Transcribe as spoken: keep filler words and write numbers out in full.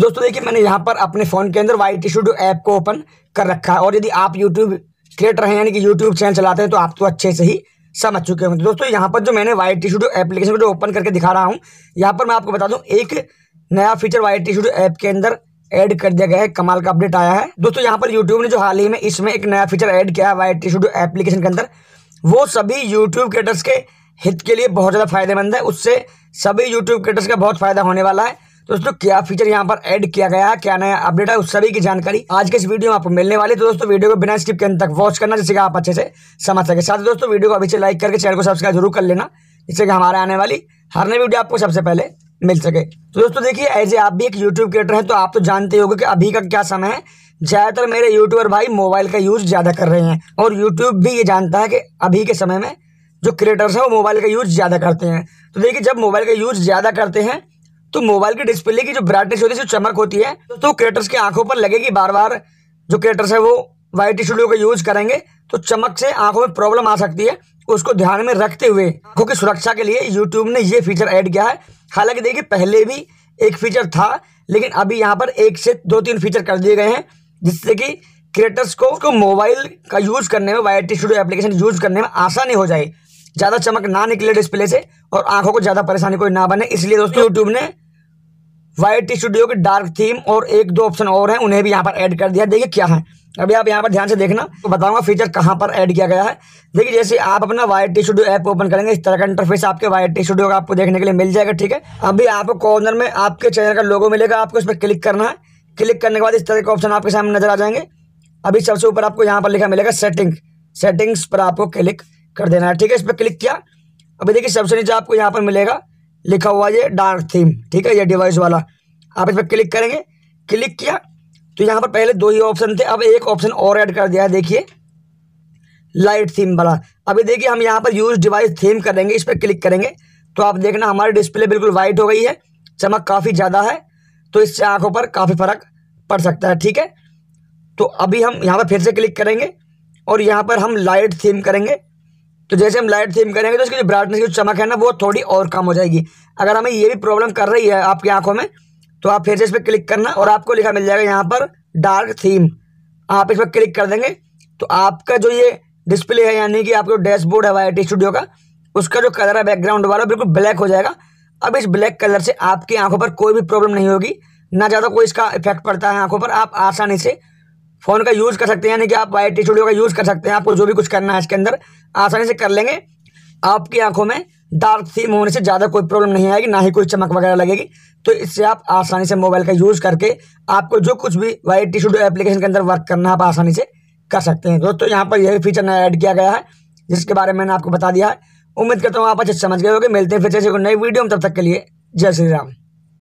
दोस्तों देखिए मैंने यहाँ पर अपने फ़ोन के अंदर वाई टी स्टूडियो ऐप को ओपन कर रखा है और यदि आप यूट्यूब क्रिएटर हैं यानी कि यूट्यूब चैनल चलाते हैं तो आप तो अच्छे से ही समझ चुके होंगे। दोस्तों यहाँ पर जो मैंने वाई टी स्टूडियो एप्लीकेशन को जो ओपन करके दिखा रहा हूँ, यहाँ पर मैं आपको बता दूँ एक नया feature Y T studio app के अंदर ऐड कर दिया गया है, कमाल का अपडेट आया है। दोस्तों यहाँ पर यूट्यूब ने जो हाल ही में इसमें एक नया फीचर ऐड किया है वाई टी स्टूडियो एप्लीकेशन के अंदर, वो सभी यूट्यूब क्रिएटर्स के हित के लिए बहुत ज़्यादा फायदेमंद है। उससे सभी यूट्यूब क्रिएटर्स का बहुत फायदा होने वाला है। दोस्तों क्या फीचर यहाँ पर ऐड किया गया है, क्या नया अपडेट है, उस सभी की जानकारी आज के इस वीडियो में आपको मिलने वाली है। तो दोस्तों वीडियो को बिना स्किप के अंत तक वॉच करना जिससे कि आप अच्छे से समझ सके। साथ ही दोस्तों वीडियो को अभी से लाइक करके चैनल को सब्सक्राइब जरूर कर लेना जिससे कि हमारे आने वाली हर नई वीडियो आपको सबसे पहले मिल सके। तो दोस्तों देखिए एज ए आप भी एक यूट्यूब क्रिएटर हैं तो आप तो जानते ही होंगे कि अभी का क्या समय है। ज़्यादातर मेरे यूट्यूबर भाई मोबाइल का यूज़ ज़्यादा कर रहे हैं और यूट्यूब भी ये जानता है कि अभी के समय में जो क्रिएटर्स हैं वो मोबाइल का यूज़ ज़्यादा करते हैं। तो देखिए जब मोबाइल का यूज़ ज़्यादा करते हैं तो मोबाइल के डिस्प्ले की जो ब्राइटनेस होती है, जो चमक होती है, तो क्रिएटर्स की आंखों पर लगेगी। बार बार जो क्रिएटर्स है वो वाई टी स्टूडियो का यूज़ करेंगे तो चमक से आंखों में प्रॉब्लम आ सकती है। उसको ध्यान में रखते हुए आंखों की सुरक्षा के लिए यूट्यूब ने ये फीचर ऐड किया है। हालांकि देखिए पहले भी एक फीचर था लेकिन अभी यहाँ पर एक से दो तीन फीचर कर दिए गए हैं जिससे कि क्रिएटर्स को, को मोबाइल का यूज़ करने में, Y T studio application use करने में आसानी हो जाए, ज़्यादा चमक ना निकले डिस्प्ले से और आंखों को ज़्यादा परेशानी कोई ना बने। इसलिए दोस्तों यूट्यूब ने वाई टी स्टूडियो की डार्क थीम और एक दो ऑप्शन और हैं उन्हें भी यहाँ पर ऐड कर दिया। देखिए क्या है, अभी आप यहाँ पर ध्यान से देखना तो बताऊंगा फीचर कहाँ पर ऐड किया गया है। देखिए जैसे आप अपना Y T studio app open करेंगे इस तरह का इंटरफेस आपके वाई टी स्टूडियो का आपको देखने के लिए मिल जाएगा। ठीक है, अभी आपको कॉर्नर में आपके चैनल का लोगो मिलेगा, आपको उस पर क्लिक करना है। क्लिक करने के बाद इस तरह के ऑप्शन आपके सामने नजर आ जाएंगे। अभी सबसे ऊपर आपको यहाँ पर लिखा मिलेगा सेटिंग, सेटिंग्स पर आपको क्लिक कर देना है। ठीक है, इस पर क्लिक किया। अभी देखिए सबसे नीचे आपको यहाँ पर मिलेगा लिखा हुआ ये डार्क थीम। ठीक है, ये डिवाइस वाला आप इस पर क्लिक करेंगे। क्लिक किया तो यहाँ पर पहले दो ही ऑप्शन थे, अब एक ऑप्शन और ऐड कर दिया है, देखिए लाइट थीम वाला। अभी देखिए हम यहाँ पर यूज डिवाइस थीम करेंगे, इस पर क्लिक करेंगे तो आप देखना हमारी डिस्प्ले बिल्कुल वाइट हो गई है, चमक काफ़ी ज़्यादा है, तो इससे आँखों पर काफ़ी फ़र्क पड़ सकता है। ठीक है, तो अभी हम यहाँ पर फिर से क्लिक करेंगे और यहाँ पर हम लाइट थीम करेंगे। तो जैसे हम लाइट थीम करेंगे तो इसकी जो ब्राइटनेस की जो चमक है ना वो थोड़ी और कम हो जाएगी। अगर हमें ये भी प्रॉब्लम कर रही है आपकी आंखों में तो आप फिर से इस पर क्लिक करना और आपको लिखा मिल जाएगा यहाँ पर डार्क थीम। आप इस पर क्लिक कर देंगे तो आपका जो ये डिस्प्ले है यानी कि आपका डैशबोर्ड है वाई टी स्टूडियो का, उसका जो कलर है बैकग्राउंड वाला बिल्कुल ब्लैक हो जाएगा। अब इस ब्लैक कलर से आपकी आँखों पर कोई भी प्रॉब्लम नहीं होगी, ना ज़्यादा कोई इसका इफेक्ट पड़ता है आँखों पर। आप आसानी से फ़ोन का यूज़ कर सकते हैं यानी कि आप वाई टी स्टूडियो का यूज़ कर सकते हैं। आपको जो भी कुछ करना है इसके अंदर आसानी से कर लेंगे। आपकी आंखों में डार्क थीम होने से ज़्यादा कोई प्रॉब्लम नहीं आएगी, ना ही कोई चमक वगैरह लगेगी। तो इससे आप आसानी से मोबाइल का यूज़ करके आपको जो कुछ भी वाई टी स्टूडियो एप्लीकेशन के अंदर वर्क करना है आप आसानी से कर सकते हैं। दोस्तों यहाँ पर यही फीचर नया ऐड किया गया है जिसके बारे में मैंने आपको बता दिया है। उम्मीद करता हूँ आप अच्छे समझ गए होंगे। मिलते हैं फिर जैसे कोई नई वीडियो में, तब तक के लिए जय श्री राम।